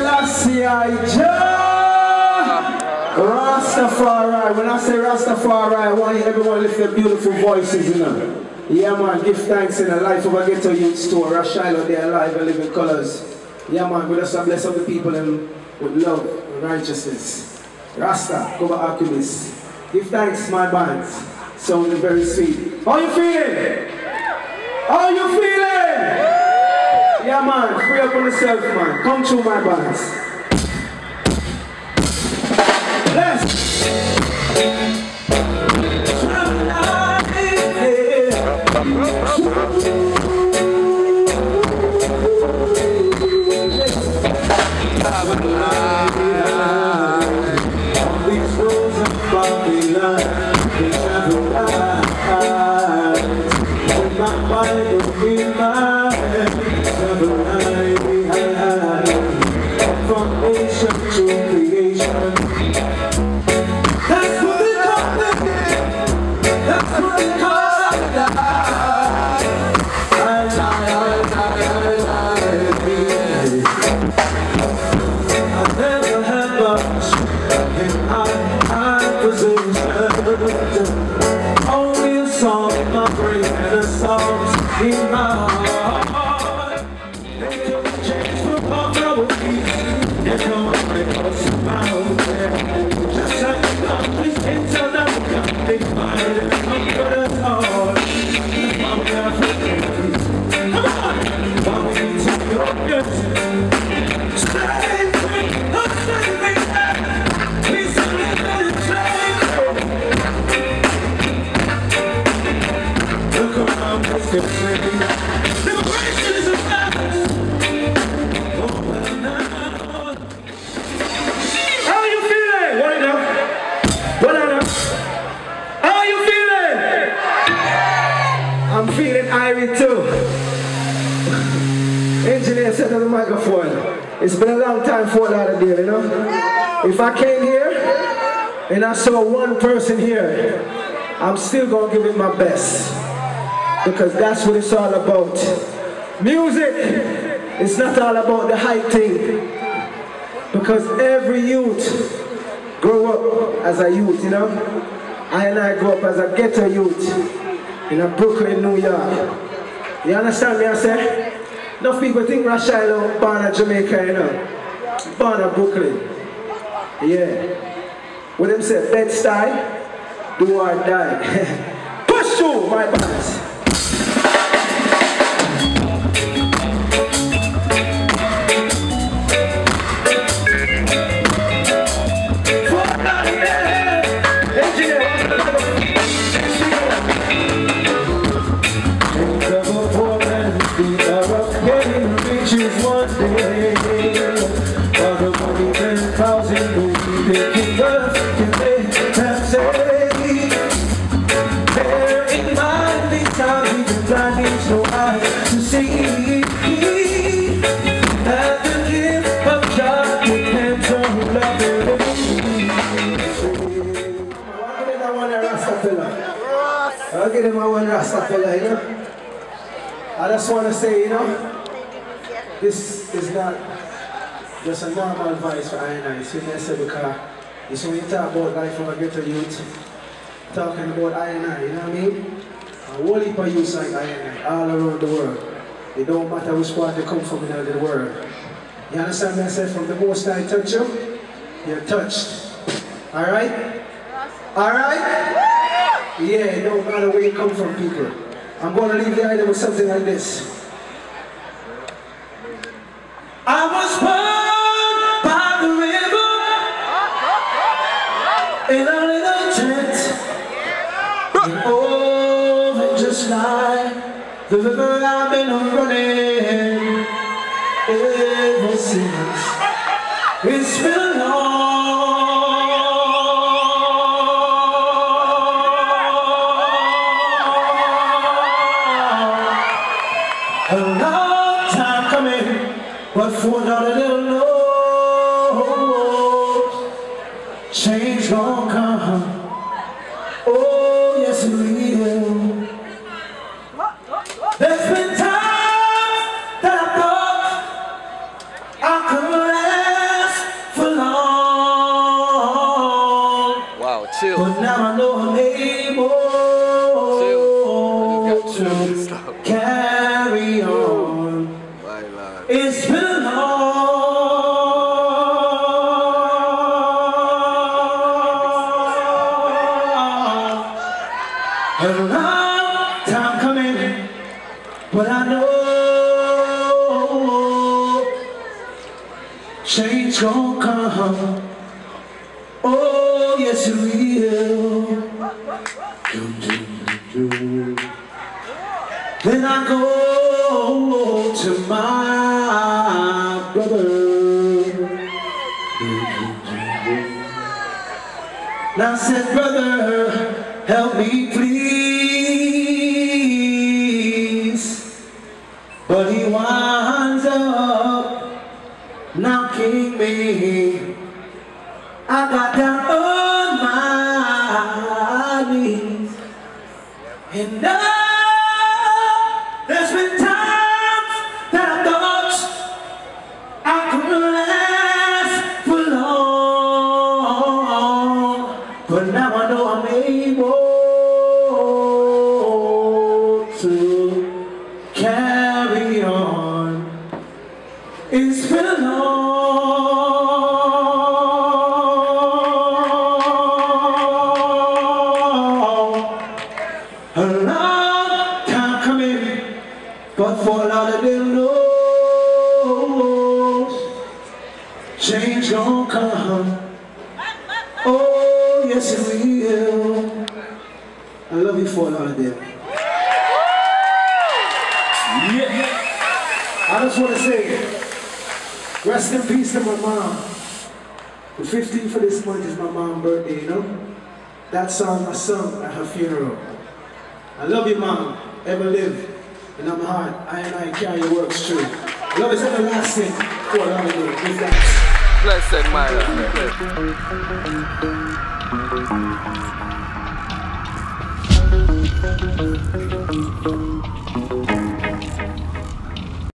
Selassie, Rastafari. When I say Rastafari, I want everyone to lift their beautiful voices, you know. Yeah, man, give thanks in the life of a ghetto youth store. Ras Shiloh, they're alive and living colors. Yeah, man, we just bless all the people and with love and righteousness. Rasta, cover alchemists. Give thanks, my bands. Sounding very sweet. How you feeling? How you feeling? Yeah, man, free up on yourself, man. Come through, my bands. Set on the microphone. It's been a long time for that deal, you know. If I came here and I saw one person here, I'm still gonna give it my best, because that's what it's all about. Music, it's not all about the hype thing, because every youth grow up as a youth, you know. I grew up as a ghetto youth in Brooklyn, New York. You understand me? I say enough people think Ras Shiloh, born in Jamaica, you know. Born in Brooklyn. Yeah. When them say Bed Stuy, do or die. Push through, my bands. I just want to say, you know, this is not just a normal advice for I&Is, you know, because it's when you talk about life of a ghetto youth, talking about I&I, you know what I mean? A whole heap of youths like I&I all around the world. It don't matter which part they come from in the world. You understand what I said? From the most I touch you, you're touched. Alright? Alright? Yeah, it don't matter where you come from, people. I'm going to leave the item with something like this. I was born by the river in a little tent, and oh, just like the river I've been running ever since. It's been long. There's been times that I thought I could last. a long time coming, but I know change gon' come. Oh yes it will. Then I go to my brother. And I said, brother, help me please. But he winds up knocking me. I got down on my knees. And there's been times that I thought I couldn't last for long, but now I know I'm able to carry on. It's been a long time coming, but for a lot of them knows change gon' come. Oh yes it will. I love you for a lot of them. Yeah. I just want to say, rest in peace to my mom. The 15th of this month is my mom's birthday, you know? That song I sung at her funeral. I love you, Mom. Ever live. And I'm hard. I carry your works true. Love is everlasting. For a lot of you. Blessed, my love.